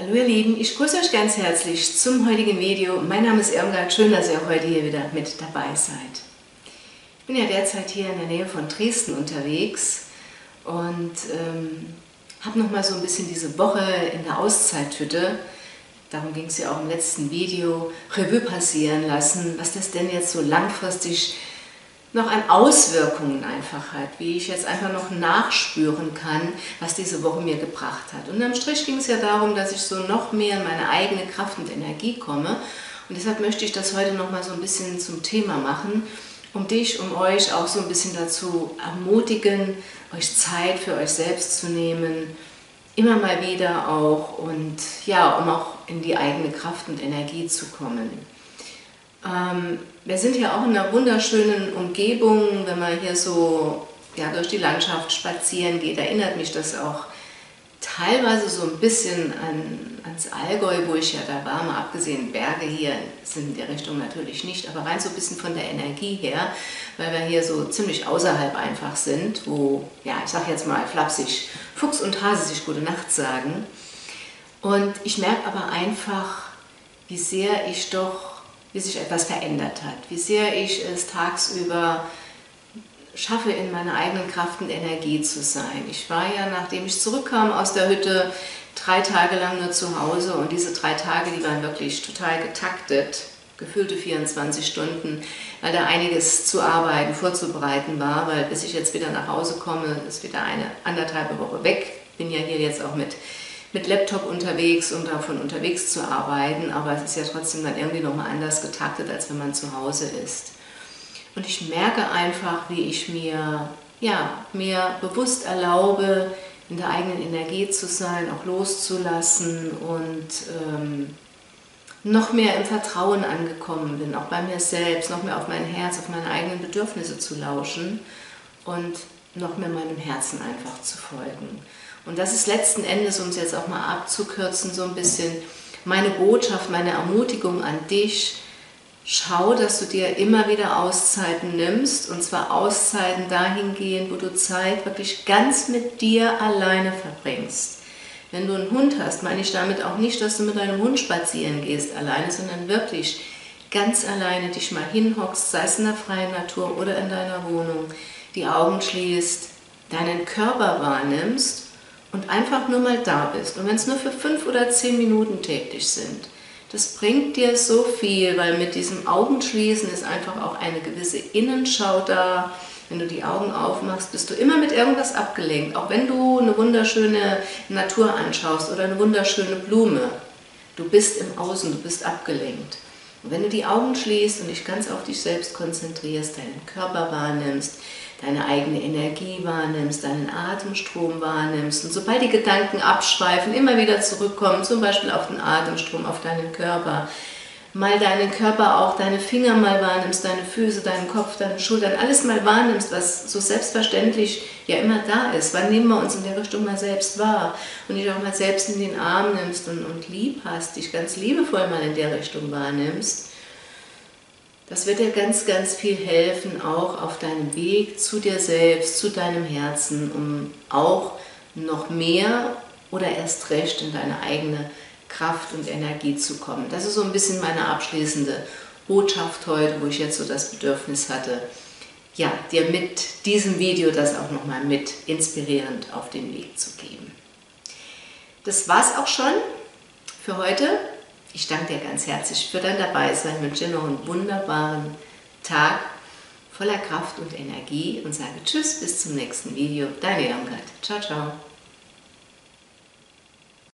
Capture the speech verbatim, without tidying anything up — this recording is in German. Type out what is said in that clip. Hallo ihr Lieben, ich grüße euch ganz herzlich zum heutigen Video. Mein Name ist Irmgard, schön, dass ihr heute hier wieder mit dabei seid. Ich bin ja derzeit hier in der Nähe von Dresden unterwegs und ähm, habe nochmal so ein bisschen diese Woche in der Auszeithütte, darum ging es ja auch im letzten Video, Revue passieren lassen, was das denn jetzt so langfristig noch an Auswirkungen einfach hat, wie ich jetzt einfach noch nachspüren kann, was diese Woche mir gebracht hat. Und am Strich ging es ja darum, dass ich so noch mehr in meine eigene Kraft und Energie komme. Und deshalb möchte ich das heute nochmal so ein bisschen zum Thema machen, um dich, um euch auch so ein bisschen dazu ermutigen, euch Zeit für euch selbst zu nehmen, immer mal wieder auch, und ja, um auch in die eigene Kraft und Energie zu kommen. Ähm, wir sind hier auch in einer wunderschönen Umgebung, wenn man hier so ja, durch die Landschaft spazieren geht, erinnert mich das auch teilweise so ein bisschen an, ans Allgäu, wo ich ja da war, mal abgesehen, Berge hier sind in der Richtung natürlich nicht, aber rein so ein bisschen von der Energie her, weil wir hier so ziemlich außerhalb einfach sind, wo, ja, ich sag jetzt mal flapsig, Fuchs und Hase sich gute Nacht sagen. Und ich merke aber einfach, wie sehr ich doch wie sich etwas verändert hat, wie sehr ich es tagsüber schaffe, in meiner eigenen Kraft und Energie zu sein. Ich war ja, nachdem ich zurückkam aus der Hütte, drei Tage lang nur zu Hause, und diese drei Tage, die waren wirklich total getaktet, gefühlte vierundzwanzig Stunden, weil da einiges zu arbeiten, vorzubereiten war, weil bis ich jetzt wieder nach Hause komme, ist wieder eine anderthalb Woche weg. Bin ja hier jetzt auch mit mit Laptop unterwegs, um davon unterwegs zu arbeiten, aber es ist ja trotzdem dann irgendwie nochmal anders getaktet, als wenn man zu Hause ist. Und ich merke einfach, wie ich mir, ja, mir bewusst erlaube, in der eigenen Energie zu sein, auch loszulassen und ähm, noch mehr im Vertrauen angekommen bin, auch bei mir selbst, noch mehr auf mein Herz, auf meine eigenen Bedürfnisse zu lauschen und noch mehr meinem Herzen einfach zu folgen. Und das ist letzten Endes, um es jetzt auch mal abzukürzen, so ein bisschen meine Botschaft, meine Ermutigung an dich. Schau, dass du dir immer wieder Auszeiten nimmst, und zwar Auszeiten dahingehend, wo du Zeit wirklich ganz mit dir alleine verbringst. Wenn du einen Hund hast, meine ich damit auch nicht, dass du mit deinem Hund spazieren gehst alleine, sondern wirklich ganz alleine dich mal hinhockst, sei es in der freien Natur oder in deiner Wohnung, die Augen schließt, deinen Körper wahrnimmst und einfach nur mal da bist. Und wenn es nur für fünf oder zehn Minuten täglich sind, das bringt dir so viel, weil mit diesem Augenschließen ist einfach auch eine gewisse Innenschau da. Wenn du die Augen aufmachst, bist du immer mit irgendwas abgelenkt. Auch wenn du eine wunderschöne Natur anschaust oder eine wunderschöne Blume, du bist im Außen, du bist abgelenkt. Und wenn du die Augen schließt und dich ganz auf dich selbst konzentrierst, deinen Körper wahrnimmst, deine eigene Energie wahrnimmst, deinen Atemstrom wahrnimmst, und sobald die Gedanken abschweifen, immer wieder zurückkommen, zum Beispiel auf den Atemstrom, auf deinen Körper, mal deinen Körper, auch deine Finger mal wahrnimmst, deine Füße, deinen Kopf, deine Schultern, alles mal wahrnimmst, was so selbstverständlich ja immer da ist. Wann nehmen wir uns in der Richtung mal selbst wahr und dich auch mal selbst in den Arm nimmst und, und lieb hast, dich ganz liebevoll mal in der Richtung wahrnimmst. Das wird dir ganz, ganz viel helfen, auch auf deinem Weg zu dir selbst, zu deinem Herzen, um auch noch mehr oder erst recht in deine eigene Kraft und Energie zu kommen. Das ist so ein bisschen meine abschließende Botschaft heute, wo ich jetzt so das Bedürfnis hatte, ja, dir mit diesem Video das auch nochmal mit inspirierend auf den Weg zu geben. Das war's auch schon für heute. Ich danke dir ganz herzlich für dein Dabeisein, ich wünsche dir noch einen wunderbaren Tag voller Kraft und Energie und sage Tschüss, bis zum nächsten Video. Deine Irmgard. Ciao, ciao.